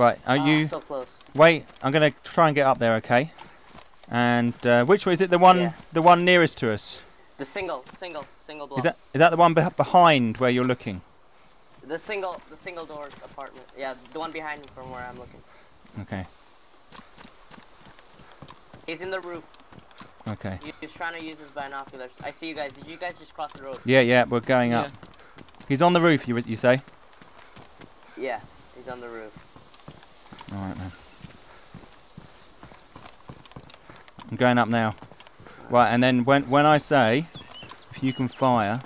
Right, are you... so close. Wait, I'm going to try and get up there, okay? And which one is it? The one nearest to us? The single block. Is that the one behind where you're looking? The single door apartment. Yeah, the one behind from where I'm looking. Okay. He's in the roof. Okay. He's trying to use his binoculars. I see you guys. Did you guys just cross the road? Yeah, yeah, we're going up. He's on the roof, you say? Yeah, he's on the roof. Alright then. I'm going up now. Right, and then when I say, if you can fire...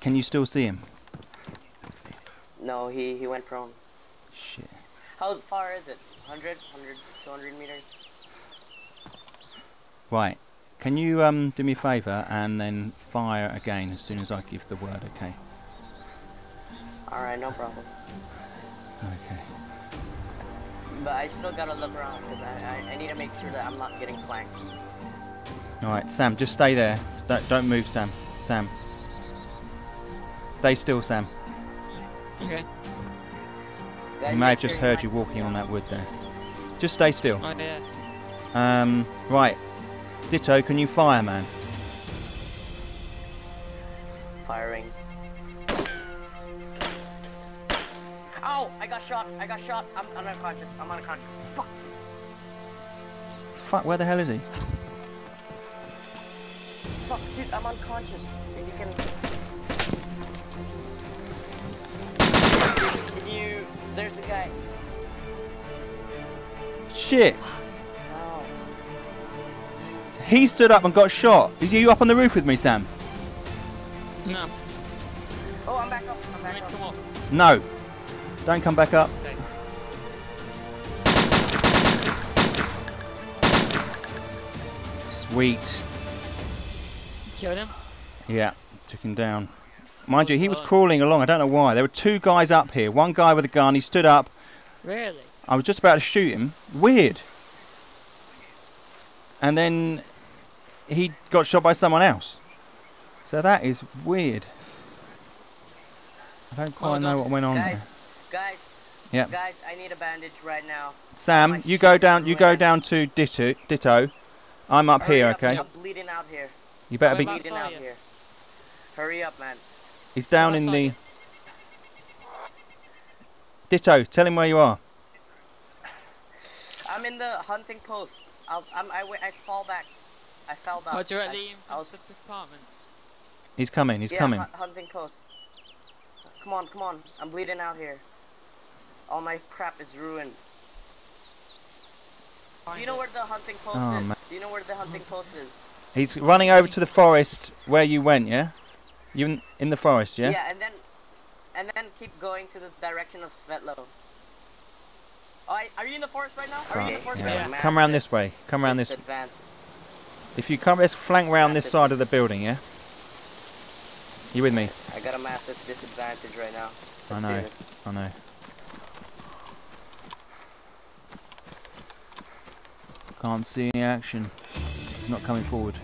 Can you still see him? No, he went prone. Shit. How far is it? 100? 100? 200 meters? Right. Can you do me a favour and then fire again as soon as I give the word, okay? Alright, no problem. Okay. But I still gotta look around because I need to make sure that I'm not getting flanked. Alright, Sam, just stay there. Don't move, Sam. Sam. Stay still, Sam. Okay. You may have just heard you walking on that wood there. Just stay still. Oh, yeah. Right. Ditto, can you fire, man? Firing. Ow! I got shot. I'm unconscious. Fuck! Fuck, where the hell is he? Fuck, dude, I'm unconscious. You can... There's a guy. Shit! Oh. He stood up and got shot. Is you up on the roof with me, Sam? No. Oh, I'm back up. Come up. No. Don't come back up. Okay. Sweet. Killed him? Yeah, took him down. Mind you, he was crawling along. I don't know why. There were two guys up here. One guy with a gun. He stood up. Really? I was just about to shoot him. Weird. And then he got shot by someone else. So that is weird. I don't quite know what went on there. Guys, I need a bandage right now. Sam, you go down. You go down to Ditto. I'm up here, okay? I'm bleeding out here. You better be bleeding out here. Hurry up, man. He's down in the... Ditto, tell him where you are. I'm in the hunting post. I fall back. I fell back. Oh, directly in front of the apartment. He's coming, he's coming. Hunting post. Come on. I'm bleeding out here. All my crap is ruined. Do you know where the hunting post is? Man. Do you know where the hunting post is? He's running over to the forest where you went, yeah? You in the forest, yeah? Yeah, and then keep going to the direction of Svetlo. Oh, are you in the forest right now? Fuck. Are you in the forest right now? Yeah. Come around this way. Come around this way. If you come, let's flank round this side of the building, yeah? You with me? I got a massive disadvantage right now. Let's I know. Can't see any action. He's not coming forward.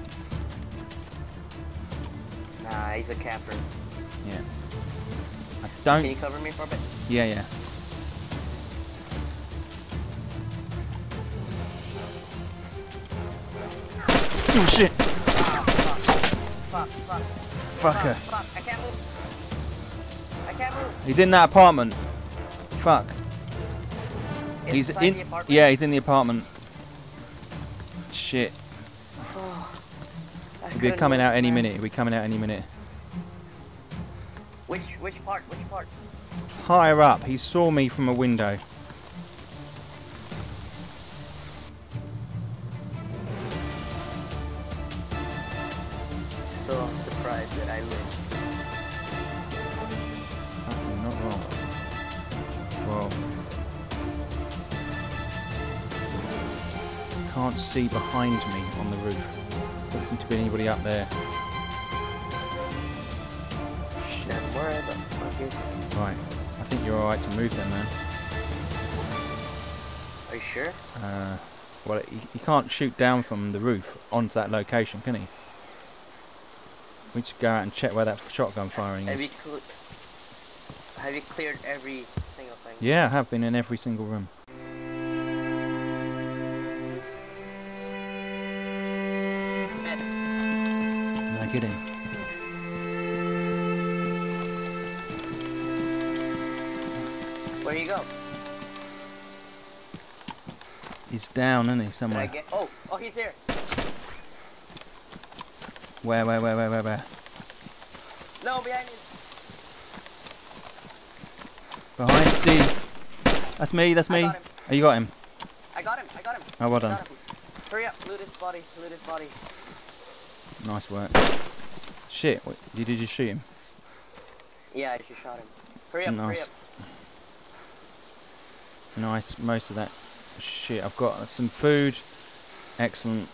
Nah, he's a capper. Yeah. I don't... Can you cover me for a bit? Yeah, yeah. Oh shit! Fuck. Fucker. Fuck. I can't move. He's in that apartment. Fuck. He's in... the apartment? Yeah, he's in the apartment. Shit. We're coming out any minute. Which part? Higher up. He saw me from a window. Still surprised that I lived. Fucking not wrong. Whoa. Can't see behind me on the roof. Doesn't seem to be anybody up there. Shit. Where the fuck is it? Right. I think you're alright to move there, man. Are you sure? Well, he can't shoot down from the roof onto that location, can he? We need to go out and check where that shotgun firing is. Have you cleared every single thing? Yeah, I have been in every single room. No kidding. Where you go? He's down, isn't he? Somewhere. Oh, he's here. Where? No, behind you. Behind you. That's me. Oh, you got him? I got him. Oh, well done. Hurry up, loot his body. Nice work. Shit, did you shoot him? Yeah, I just shot him. Hurry up. Nice, most of that shit. I've got some food. Excellent.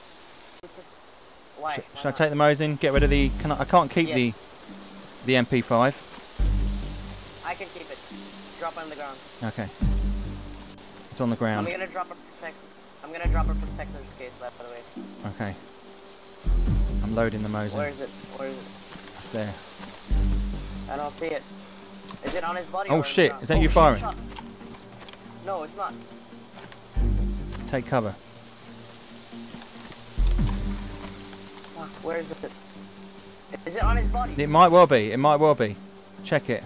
Should I take the Mosin? Get rid of the... I can't keep the MP5. I can keep it. Drop it on the ground. Okay. It's on the ground. I'm gonna drop a protector's case left, by the way. Okay. I'm loading the Mosin. Where is it? It's there. I don't see it. Is it on his body? Oh shit! Is that you firing? Shot. No, it's not. Take cover. Where is it? Is it on his body? It might well be. Check it.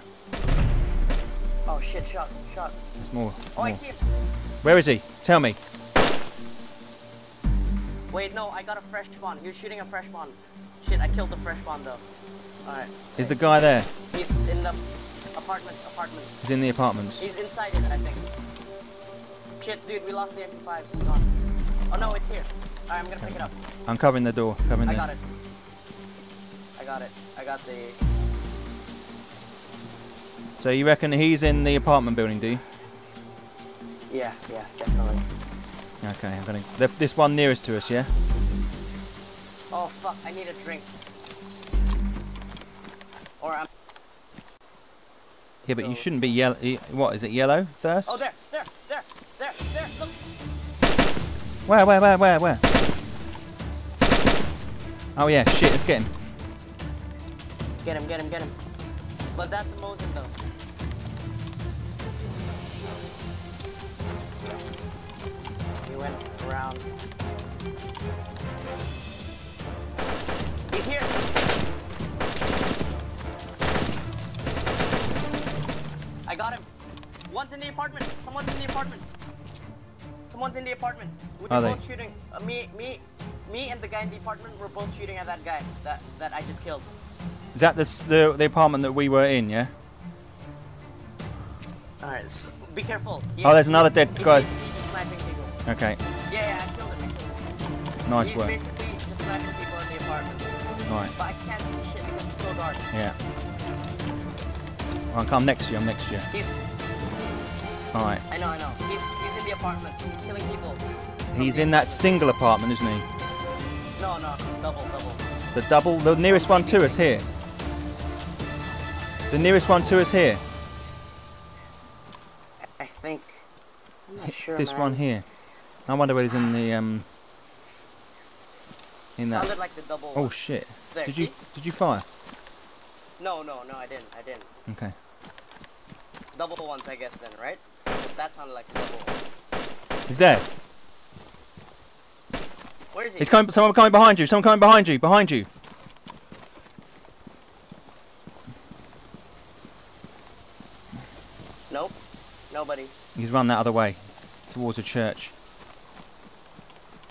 Oh shit, shot. There's more. Oh, I see him. Where is he? Tell me. Wait, no, I got a fresh spawn. You're shooting a fresh spawn. Shit, I killed the fresh spawn though. Alright. Is the guy there? He's in the apartment. He's in the apartments. He's inside it, I think. Shit, dude, we lost the MP5. It's gone. Oh no, it's here. Alright, I'm gonna pick it up. I'm covering the door. I got it. I got the... So you reckon he's in the apartment building, do you? Yeah, definitely. Okay, I'm gonna... This one nearest to us, yeah? Oh fuck, I need a drink. Or I'm... Yeah, but you shouldn't be yellow... What, is it yellow? Thirst? Oh, there, look! Where? Oh yeah, shit, let's get him. Get him. But that's a Mosin though. He went around. He's here! I got him. Someone's in the apartment. We were both shooting. Me and the guy in the apartment were both shooting at that guy that I just killed. Is that the apartment that we were in, yeah? Alright, so be careful. Oh, there's another dead guy. He's just sniping people. Okay. Yeah, I killed him. Nice work. He's basically just sniping people in the apartment. Right. But I can't see shit because it's so dark. Yeah. Alright, I'm next to you. Alright. I know. He's in the apartment. He's killing people. He's in that single apartment, isn't he? No. Double. The nearest one to us here. I think. I'm not sure, this man. One here. I wonder whether he's in the in that. Sounded like the double. Oh shit! There. Did you fire? No, I didn't. Okay. Double ones, I guess then, right? That sounded like a double one. He's there. Where is he? Someone coming behind you. Nope. Nobody. He's run that other way. Towards a church.